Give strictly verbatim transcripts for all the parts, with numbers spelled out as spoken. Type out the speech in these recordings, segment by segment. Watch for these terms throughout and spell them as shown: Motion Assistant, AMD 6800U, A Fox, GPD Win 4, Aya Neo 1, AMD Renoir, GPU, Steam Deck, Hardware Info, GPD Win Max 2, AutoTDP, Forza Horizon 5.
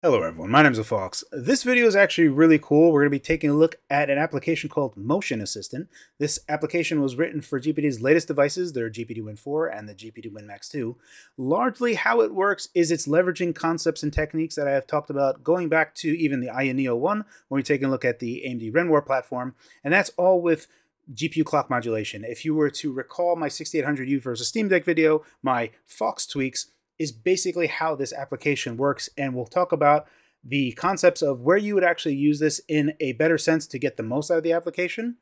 Hello everyone, my name is A Fox. This video is actually really cool. We're going to be taking a look at an application called Motion Assistant. This application was written for G P D's latest devices, their G P D Win four and the G P D Win Max two. Largely how it works is it's leveraging concepts and techniques that I have talked about going back to even the Aya Neo one, when we take a look at the A M D Renoir platform, and that's all with G P U clock modulation. If you were to recall my sixty-eight hundred U versus Steam Deck video, my Fox tweaks is basically how this application works, and we'll talk about the concepts of where you would actually use this in a better sense to get the most out of the application.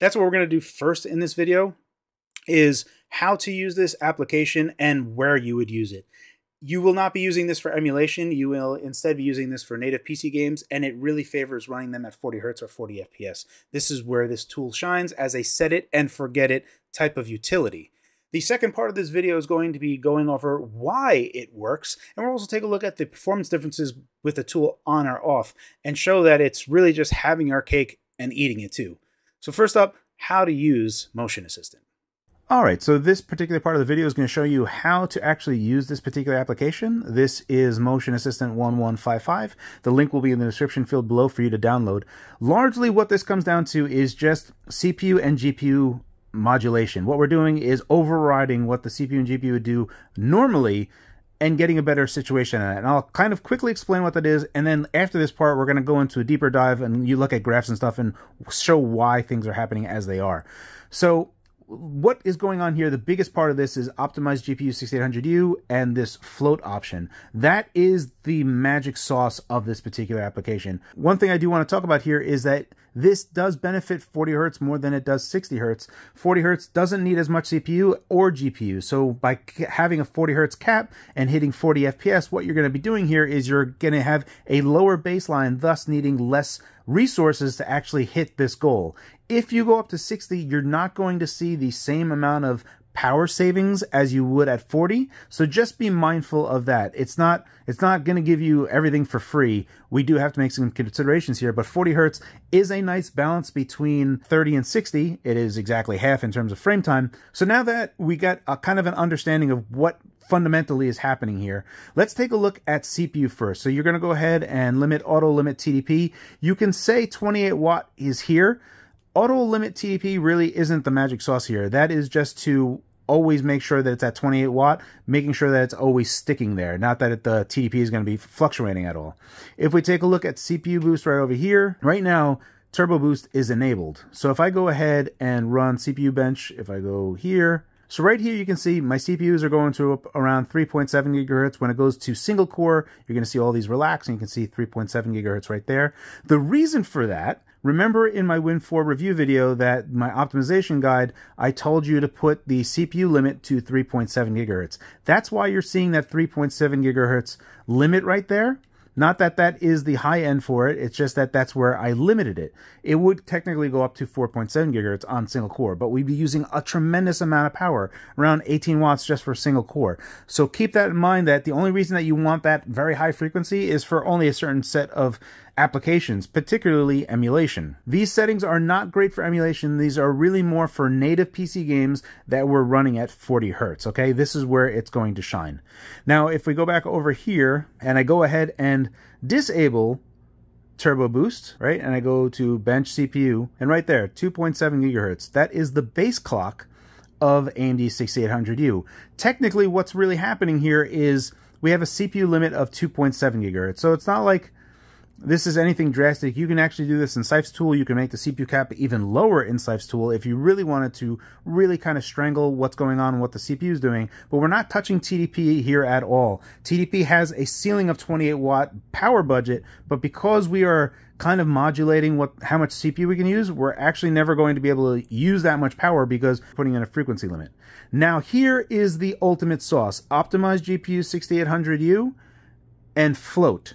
That's what we're going to do first in this video, is how to use this application and where you would use it. You will not be using this for emulation. You will instead be using this for native P C games, and it really favors running them at forty hertz or forty F P S. This is where this tool shines as a set it and forget it type of utility. The second part of this video is going to be going over why it works, and we'll also take a look at the performance differences with the tool on or off, and show that it's really just having our cake and eating it too. So first up, how to use Motion Assistant. All right, so this particular part of the video is going to show you how to actually use this particular application. This is Motion Assistant one one five five. The link will be in the description field below for you to download. Largely what this comes down to is just C P U and G P U modulation. What we're doing is overriding what the C P U and G P U would do normally and getting a better situation on it. And I'll kind of quickly explain what that is, and then after this part we're going to go into a deeper dive and you look at graphs and stuff and show why things are happening as they are. So what is going on here, the biggest part of this is optimized G P U sixty-eight hundred U and this float option. That is the magic sauce of this particular application. One thing I do want to talk about here is that this does benefit forty hertz more than it does sixty hertz. forty hertz doesn't need as much C P U or G P U, so by having a forty hertz cap and hitting forty F P S, what you're going to be doing here is you're going to have a lower baseline, thus needing less resources to actually hit this goal. If you go up to sixty, you're not going to see the same amount of power savings as you would at forty, so just be mindful of that. It's not it's not going to give you everything for free. We do have to make some considerations here, but forty hertz is a nice balance between thirty and sixty. It is exactly half in terms of frame time. So now that we got a kind of an understanding of what fundamentally is happening here, let's take a look at C P U first. So you're going to go ahead and limit auto limit T D P. You can say twenty-eight watt is here. Auto limit T D P really isn't the magic sauce here. That is just to always make sure that it's at twenty-eight watt, making sure that it's always sticking there, not that it, the T D P is going to be fluctuating at all. If we take a look at C P U boost right over here, right now turbo boost is enabled. So if I go ahead and run C P U bench, if I go here, so right here you can see my C P Us are going to around three point seven gigahertz. When it goes to single core, you're going to see all these relax, and you can see three point seven gigahertz right there. The reason for that, remember in my Win four review video that my optimization guide, I told you to put the C P U limit to three point seven gigahertz. That's why you're seeing that three point seven gigahertz limit right there. Not that that is the high end for it, it's just that that's where I limited it. It would technically go up to four point seven gigahertz on single core, but we'd be using a tremendous amount of power, around eighteen watts just for single core. So keep that in mind, that the only reason that you want that very high frequency is for only a certain set of applications, particularly emulation. These settings are not great for emulation. These are really more for native P C games that we're running at forty hertz, okay? This is where it's going to shine. Now, if we go back over here and I go ahead and disable turbo boost, right? And I go to bench C P U, and right there, two point seven gigahertz. That is the base clock of A M D sixty-eight hundred U. Technically, what's really happening here is we have a C P U limit of two point seven gigahertz. So it's not like this is anything drastic. You can actually do this in Sife's tool. You can make the C P U cap even lower in Sife's tool if you really wanted to really kind of strangle what's going on and what the C P U is doing. But we're not touching T D P here at all. T D P has a ceiling of twenty-eight watt power budget, but because we are kind of modulating what how much C P U we can use, we're actually never going to be able to use that much power because we're putting in a frequency limit. Now here is the ultimate sauce. Optimized G P U sixty-eight hundred U and float.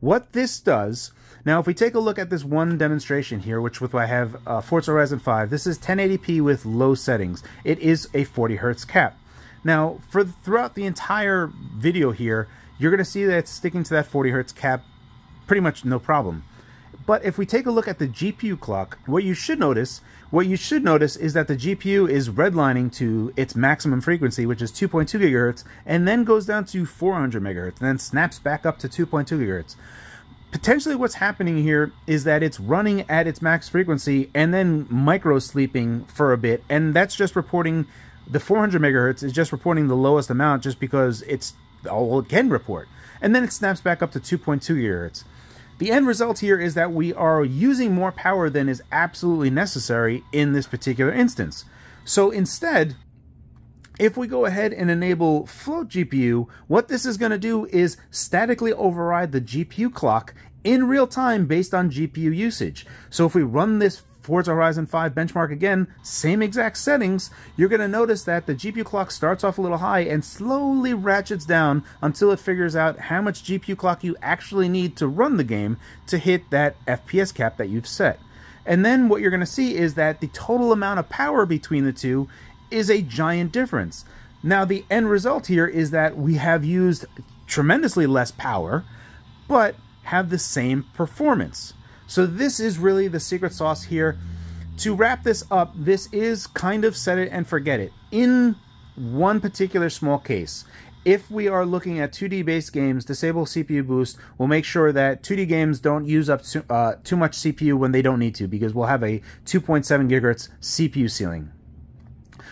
What this does, now if we take a look at this one demonstration here, which with I have uh, Forza Horizon five, this is ten eighty P with low settings. It is a forty hertz cap. Now, for throughout the entire video here, you're gonna see that it's sticking to that forty hertz cap pretty much no problem. But if we take a look at the G P U clock, what you should notice, what you should notice is that the G P U is redlining to its maximum frequency, which is two point two gigahertz, and then goes down to four hundred megahertz, and then snaps back up to two point two gigahertz. Potentially what's happening here is that it's running at its max frequency and then micro sleeping for a bit, and that's just reporting the four hundred megahertz is just reporting the lowest amount just because it's all it can report, and then it snaps back up to two point two gigahertz. The end result here is that we are using more power than is absolutely necessary in this particular instance. So instead, if we go ahead and enable float G P U, what this is going to do is statically override the G P U clock in real time based on G P U usage. So if we run this Forza Horizon five benchmark again, same exact settings, you're going to notice that the G P U clock starts off a little high and slowly ratchets down until it figures out how much G P U clock you actually need to run the game to hit that F P S cap that you've set. And then what you're going to see is that the total amount of power between the two is a giant difference. Now the end result here is that we have used tremendously less power, but have the same performance. So this is really the secret sauce here. To wrap this up, this is kind of set it and forget it in one particular small case. If we are looking at two D based games, disable C P U boost will make sure that two D games don't use up too, uh, too much C P U when they don't need to, because we'll have a two point seven gigahertz C P U ceiling.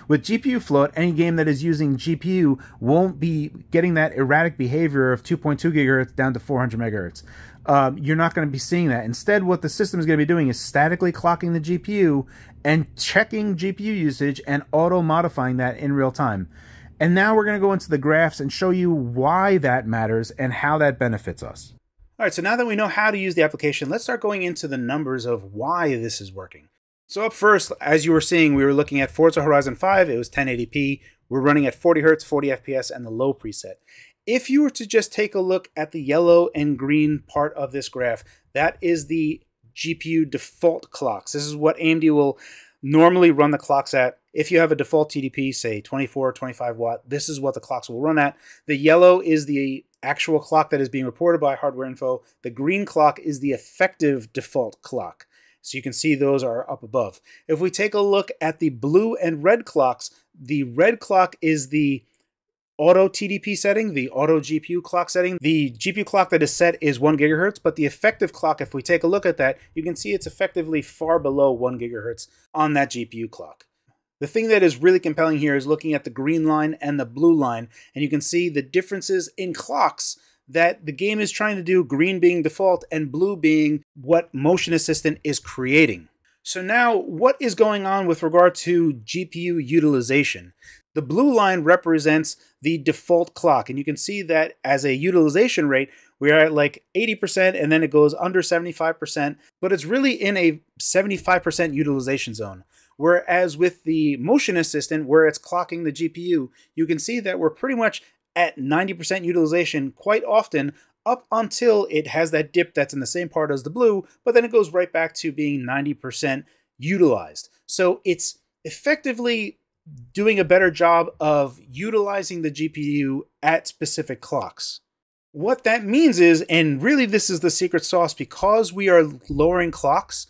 With G P U float, any game that is using G P U won't be getting that erratic behavior of two point two gigahertz down to four hundred megahertz. Uh, you're not going to be seeing that. Instead, what the system is going to be doing is statically clocking the G P U and checking G P U usage and auto-modifying that in real time. And now we're going to go into the graphs and show you why that matters and how that benefits us. All right, so now that we know how to use the application, let's start going into the numbers of why this is working. So up first, as you were seeing, we were looking at Forza Horizon five, it was ten eighty p, we're running at forty hertz, forty F P S, and the low preset. If you were to just take a look at the yellow and green part of this graph, that is the G P U default clocks. This is what A M D will normally run the clocks at. If you have a default T D P, say twenty-four, twenty-five watt, this is what the clocks will run at. The yellow is the actual clock that is being reported by Hardware Info. The green clock is the effective default clock. So you can see those are up above. If we take a look at the blue and red clocks, the red clock is the auto T D P setting, the auto G P U clock setting. The G P U clock that is set is one gigahertz, but the effective clock, if we take a look at that, you can see it's effectively far below one gigahertz on that G P U clock. The thing that is really compelling here is looking at the green line and the blue line, and you can see the differences in clocks that the game is trying to do, green being default and blue being what Motion Assistant is creating. So now, what is going on with regard to G P U utilization? The blue line represents the default clock, and you can see that as a utilization rate, we are at like eighty percent, and then it goes under seventy-five percent, but it's really in a seventy-five percent utilization zone. Whereas with the Motion Assistant, where it's clocking the G P U, you can see that we're pretty much at ninety percent utilization quite often, up until it has that dip that's in the same part as the blue, but then it goes right back to being ninety percent utilized. So it's effectively doing a better job of utilizing the G P U at specific clocks. What that means is, and really this is the secret sauce, because we are lowering clocks,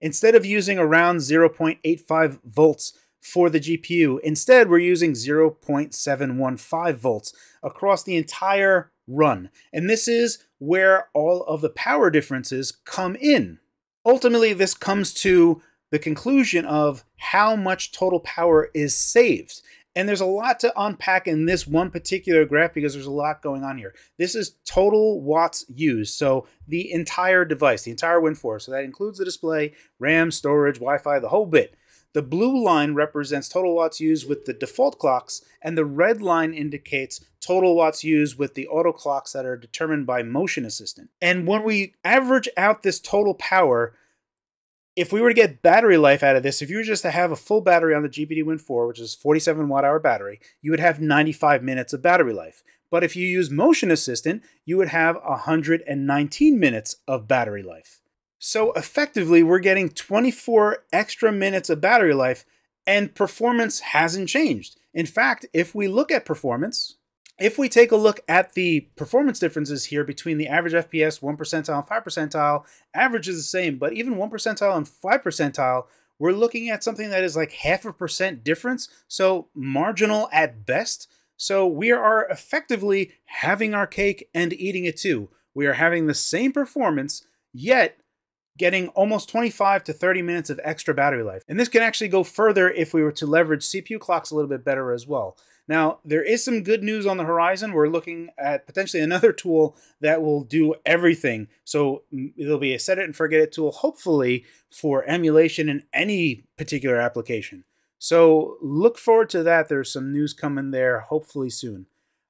instead of using around zero point eight five volts for the G P U, instead we're using zero point seven one five volts across the entire run. And this is where all of the power differences come in. Ultimately, this comes to the conclusion of how much total power is saved. And there's a lot to unpack in this one particular graph because there's a lot going on here. This is total watts used, so the entire device, the entire Win four, so that includes the display, RAM, storage, Wi-Fi, the whole bit. The blue line represents total watts used with the default clocks, and the red line indicates total watts used with the auto clocks that are determined by Motion Assistant. And when we average out this total power, if we were to get battery life out of this, if you were just to have a full battery on the G P D Win four, which is forty-seven watt hour battery, you would have ninety-five minutes of battery life. But if you use Motion Assistant, you would have one hundred nineteen minutes of battery life. So effectively, we're getting twenty-four extra minutes of battery life, and performance hasn't changed. In fact, if we look at performance, if we take a look at the performance differences here between the average F P S, one percentile, five percentile, average is the same, but even one percentile and five percentile, we're looking at something that is like half a percent difference, so marginal at best. So we are effectively having our cake and eating it too. We are having the same performance, yet getting almost twenty-five to thirty minutes of extra battery life. And this can actually go further if we were to leverage C P U clocks a little bit better as well. Now, there is some good news on the horizon. We're looking at potentially another tool that will do everything. So it'll be a set it and forget it tool, hopefully, for emulation in any particular application. So look forward to that. There's some news coming there, hopefully soon.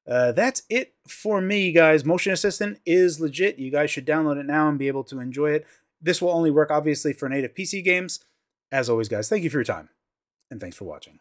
Uh, that's it for me, guys. Motion Assistant is legit. You guys should download it now and be able to enjoy it. This will only work, obviously, for native P C games. As always, guys, thank you for your time, and thanks for watching.